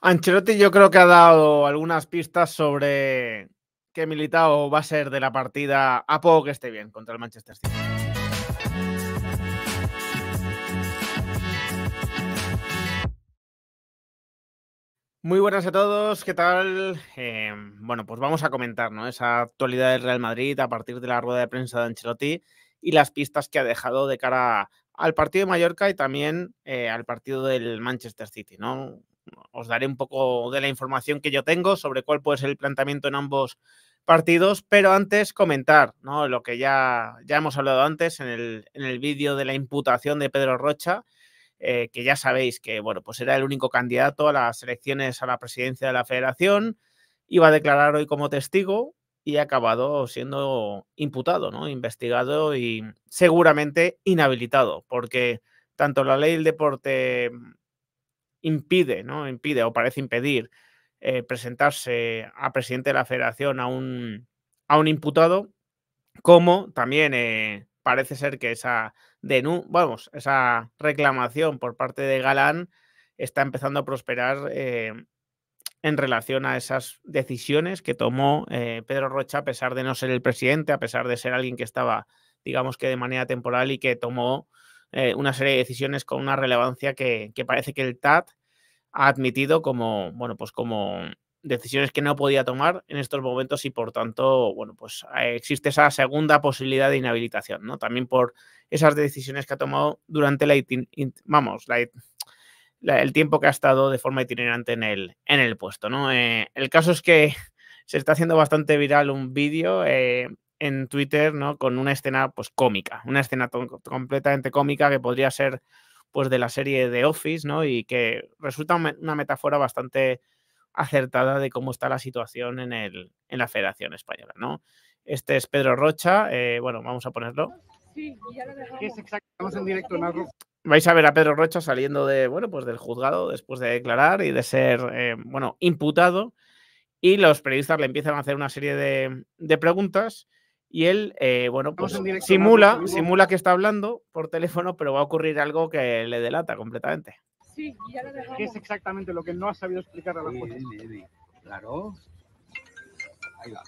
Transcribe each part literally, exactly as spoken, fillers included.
Ancelotti yo creo que ha dado algunas pistas sobre que Militao va a ser de la partida, a poco que esté bien, contra el Manchester City. Muy buenas a todos, ¿qué tal? Eh, bueno, pues vamos a comentar, ¿no?, esa actualidad del Real Madrid a partir de la rueda de prensa de Ancelotti y las pistas que ha dejado de cara al partido de Mallorca y también eh, al partido del Manchester City, ¿no? Os daré un poco de la información que yo tengo sobre cuál puede ser el planteamiento en ambos partidos, pero antes comentar, ¿no?, lo que ya, ya hemos hablado antes en el, en el vídeo de la imputación de Pedro Rocha, eh, que ya sabéis que, bueno, pues era el único candidato a las elecciones a la presidencia de la Federación, iba a declarar hoy como testigo y ha acabado siendo imputado, ¿no?, investigado y seguramente inhabilitado, porque tanto la ley del deporte impide, ¿no?, impide o parece impedir eh, presentarse a presidente de la Federación a un, a un imputado, como también eh, parece ser que esa denu vamos, esa reclamación por parte de Galán está empezando a prosperar eh, en relación a esas decisiones que tomó eh, Pedro Rocha, a pesar de no ser el presidente, a pesar de ser alguien que estaba, digamos que de manera temporal, y que tomó Eh, una serie de decisiones con una relevancia que, que parece que el T A T ha admitido como, bueno, pues como decisiones que no podía tomar en estos momentos, y por tanto, bueno, pues existe esa segunda posibilidad de inhabilitación, ¿no?, también por esas decisiones que ha tomado durante la, vamos, la, la, el tiempo que ha estado de forma itinerante en el, en el puesto, ¿no? Eh, el caso es que se está haciendo bastante viral un vídeo eh, en Twitter, ¿no?, con una escena pues cómica, una escena completamente cómica que podría ser pues de la serie The Office, ¿no?, y que resulta un me una metáfora bastante acertada de cómo está la situación en, el en la Federación Española, ¿no? Este es Pedro Rocha, eh, bueno, vamos a ponerlo. Sí, ya lo dejamos. Es exacto, estamos en directo, ¿no? Vais a ver a Pedro Rocha saliendo de, bueno, pues del juzgado después de declarar y de ser, eh, bueno, imputado, y los periodistas le empiezan a hacer una serie de, de preguntas. Y él, eh, bueno, pues simula, simula que está hablando por teléfono, pero va a ocurrir algo que le delata completamente. Sí, ya lo dejamos. ¿Qué es exactamente lo que no ha sabido explicar a la jueza? Claro. Ahí va.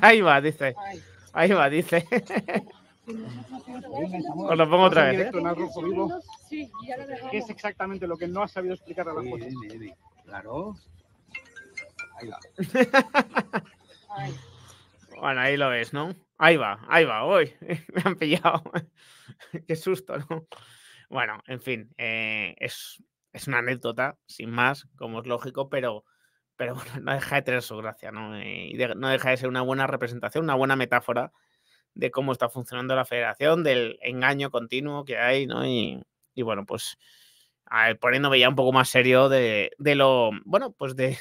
Ahí va, dice. Ahí va, dice. Os lo pongo otra vez. Sí, ya lo dejamos. ¿Qué es exactamente lo que no ha sabido explicar a la jueza? Claro. Ahí va. Ahí. Bueno, ahí lo ves, ¿no? Ahí va, ahí va, hoy me han pillado. Qué susto, ¿no? Bueno, en fin, eh, es, es una anécdota, sin más, como es lógico, pero, pero bueno, no deja de tener su gracia, ¿no? Eh, y de, no deja de ser una buena representación, una buena metáfora de cómo está funcionando la Federación, del engaño continuo que hay, ¿no? Y, y bueno, pues a ver, poniéndome ya un poco más serio de, de lo, bueno, pues de...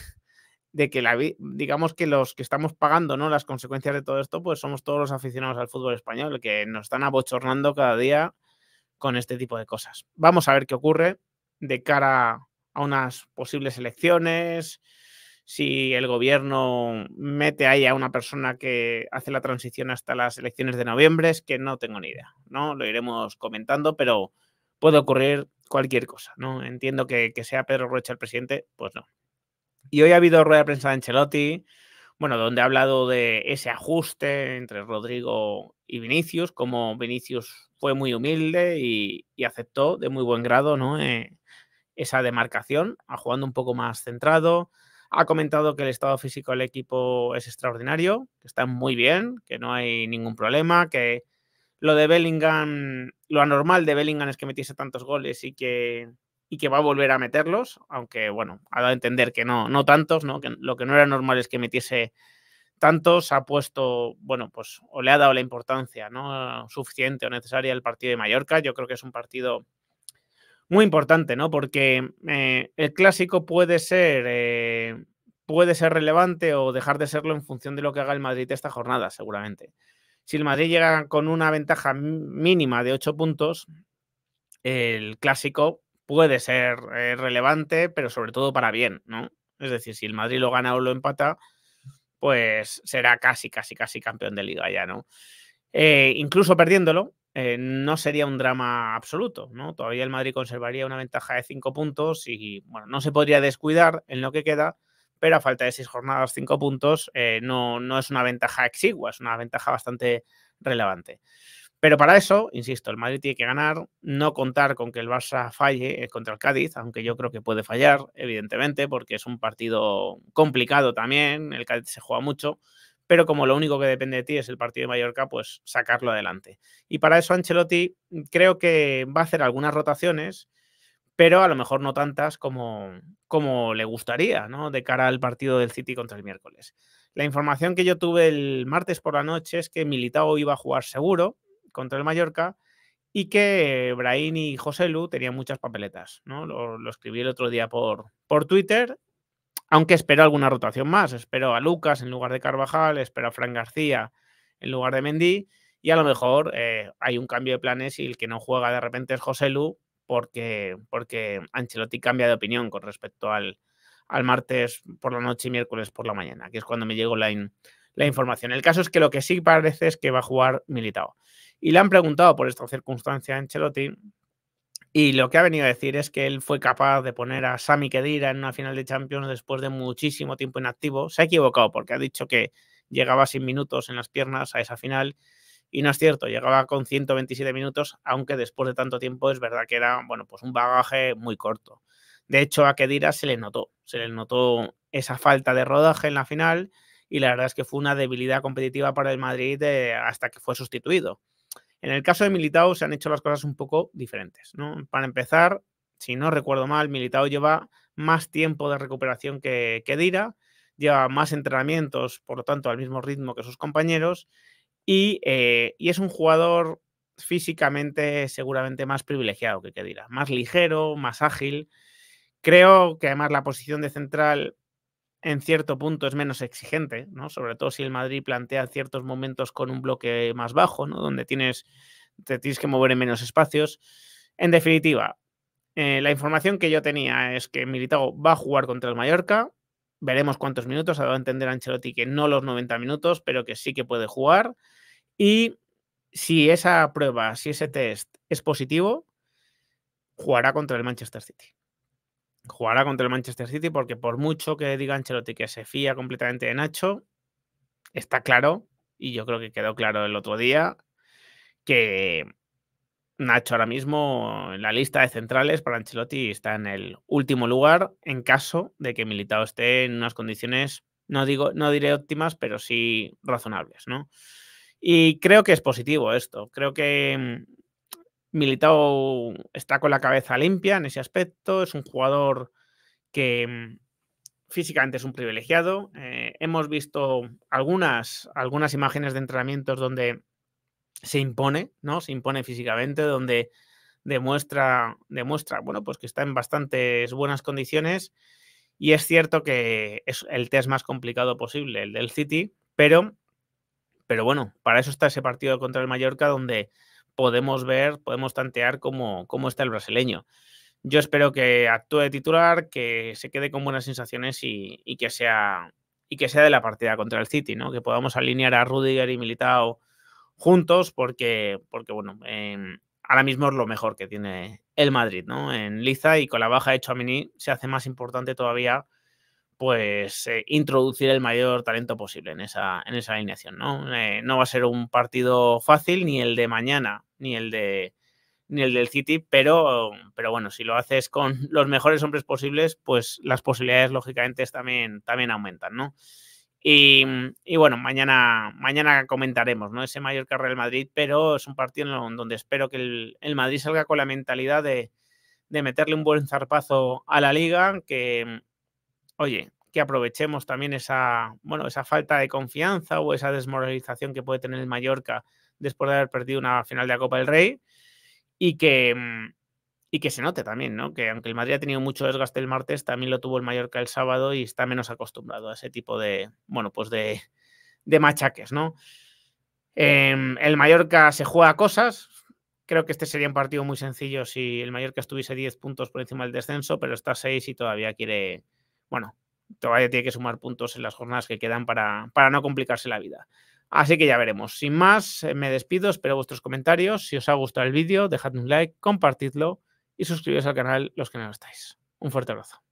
de que la, digamos que los que estamos pagando, ¿no?, las consecuencias de todo esto, pues somos todos los aficionados al fútbol español, que nos están abochornando cada día con este tipo de cosas. Vamos a ver qué ocurre de cara a unas posibles elecciones, si el gobierno mete ahí a una persona que hace la transición hasta las elecciones de noviembre, es que no tengo ni idea, ¿no? Lo iremos comentando, pero puede ocurrir cualquier cosa, ¿no? Entiendo que, que sea Pedro Rocha el presidente, pues no. Y hoy ha habido rueda de prensa de Ancelotti, bueno, donde ha hablado de ese ajuste entre Rodrigo y Vinicius, como Vinicius fue muy humilde y, y aceptó de muy buen grado, ¿no?, eh, esa demarcación, a jugando un poco más centrado. Ha comentado que el estado físico del equipo es extraordinario, que está muy bien, que no hay ningún problema, que lo de Bellingham, lo anormal de Bellingham es que metiese tantos goles y que... y que va a volver a meterlos, aunque, bueno, ha dado a entender que no, no tantos, ¿no?, que lo que no era normal es que metiese tantos. Ha puesto, bueno, pues, o le ha dado la importancia, ¿no?, suficiente o necesaria al partido de Mallorca. Yo creo que es un partido muy importante, ¿no?, porque eh, el clásico puede ser, eh, puede ser relevante o dejar de serlo en función de lo que haga el Madrid esta jornada, seguramente. Si el Madrid llega con una ventaja mínima de ocho puntos, el clásico puede ser eh, relevante, pero sobre todo para bien, ¿no? Es decir, si el Madrid lo gana o lo empata, pues será casi, casi, casi campeón de liga ya, ¿no? Eh, incluso perdiéndolo, eh, no sería un drama absoluto, ¿no? Todavía el Madrid conservaría una ventaja de cinco puntos y, bueno, no se podría descuidar en lo que queda, pero a falta de seis jornadas, cinco puntos, eh, no, no es una ventaja exigua, es una ventaja bastante relevante. Pero para eso, insisto, el Madrid tiene que ganar, no contar con que el Barça falle contra el Cádiz, aunque yo creo que puede fallar, evidentemente, porque es un partido complicado también, el Cádiz se juega mucho, pero como lo único que depende de ti es el partido de Mallorca, pues sacarlo adelante. Y para eso Ancelotti creo que va a hacer algunas rotaciones, pero a lo mejor no tantas como, como le gustaría, ¿no? De cara al partido del City contra el miércoles. La información que yo tuve el martes por la noche es que Militao iba a jugar seguro contra el Mallorca y que Brahim y Joselu tenían muchas papeletas, ¿no? Lo, lo escribí el otro día por, por Twitter, aunque espero alguna rotación más. Espero a Lucas en lugar de Carvajal, espero a Fran García en lugar de Mendy y a lo mejor eh, hay un cambio de planes y el que no juega de repente es Joselu porque, porque Ancelotti cambia de opinión con respecto al, al martes por la noche y miércoles por la mañana, que es cuando me llegó la, in, la información. El caso es que lo que sí parece es que va a jugar Militao. Y le han preguntado por esta circunstancia a Ancelotti y lo que ha venido a decir es que él fue capaz de poner a Sami Khedira en una final de Champions después de muchísimo tiempo inactivo. Se ha equivocado porque ha dicho que llegaba sin minutos en las piernas a esa final y no es cierto, llegaba con ciento veintisiete minutos, aunque después de tanto tiempo es verdad que era, bueno, pues un bagaje muy corto. De hecho, a Khedira se le notó, se le notó esa falta de rodaje en la final y la verdad es que fue una debilidad competitiva para el Madrid de, hasta que fue sustituido. En el caso de Militao se han hecho las cosas un poco diferentes, ¿no? Para empezar, si no recuerdo mal, Militao lleva más tiempo de recuperación que Khedira, lleva más entrenamientos, por lo tanto, al mismo ritmo que sus compañeros y, eh, y es un jugador físicamente seguramente más privilegiado que Khedira, más ligero, más ágil. Creo que además la posición de central en cierto punto es menos exigente, ¿no? Sobre todo si el Madrid plantea ciertos momentos con un bloque más bajo, ¿no? Donde tienes, te tienes que mover en menos espacios. En definitiva, eh, la información que yo tenía es que Militao va a jugar contra el Mallorca. Veremos cuántos minutos. Ha dado a entender Ancelotti que no los noventa minutos, pero que sí que puede jugar. Y si esa prueba, si ese test es positivo, jugará contra el Manchester City. Jugará contra el Manchester City porque por mucho que diga Ancelotti que se fía completamente de Nacho, está claro, y yo creo que quedó claro el otro día, que Nacho ahora mismo en la lista de centrales para Ancelotti está en el último lugar en caso de que Militao esté en unas condiciones, no, digo, no diré óptimas, pero sí razonables, ¿no? Y creo que es positivo esto. Creo que Militao está con la cabeza limpia en ese aspecto, es un jugador que físicamente es un privilegiado. Eh, hemos visto algunas, algunas imágenes de entrenamientos donde se impone, ¿no? Se impone físicamente, donde demuestra, demuestra bueno, pues que está en bastantes buenas condiciones y es cierto que es el test más complicado posible, el del City, pero, pero bueno, para eso está ese partido contra el Mallorca donde podemos ver, podemos tantear cómo, cómo está el brasileño. Yo espero que actúe de titular, que se quede con buenas sensaciones y, y, que sea, y que sea de la partida contra el City, ¿no? Que podamos alinear a Rüdiger y Militao juntos porque, porque bueno, eh, ahora mismo es lo mejor que tiene el Madrid, ¿no? En liza y con la baja de Tchouaméni se hace más importante todavía pues eh, introducir el mayor talento posible en esa, en esa alineación, ¿no? Eh, no va a ser un partido fácil, ni el de mañana, ni el de ni el del City, pero, pero bueno, si lo haces con los mejores hombres posibles, pues las posibilidades, lógicamente, también, también aumentan, ¿no? Y, y bueno, mañana, mañana comentaremos, ¿no? Ese Mallorca Real Madrid, pero es un partido en donde espero que el, el Madrid salga con la mentalidad de, de meterle un buen zarpazo a la Liga, que oye, que aprovechemos también esa, bueno, esa falta de confianza o esa desmoralización que puede tener el Mallorca después de haber perdido una final de la Copa del Rey y que, y que se note también, ¿no? Que aunque el Madrid ha tenido mucho desgaste el martes, también lo tuvo el Mallorca el sábado y está menos acostumbrado a ese tipo de, bueno, pues de, de machaques, ¿no? Eh, el Mallorca se juega cosas. Creo que este sería un partido muy sencillo si el Mallorca estuviese diez puntos por encima del descenso, pero está a seis y todavía quiere... Bueno, todavía tiene que sumar puntos en las jornadas que quedan para, para no complicarse la vida. Así que ya veremos. Sin más, me despido, espero vuestros comentarios. Si os ha gustado el vídeo, dejadme un like, compartidlo y suscribiros al canal los que no lo estáis. Un fuerte abrazo.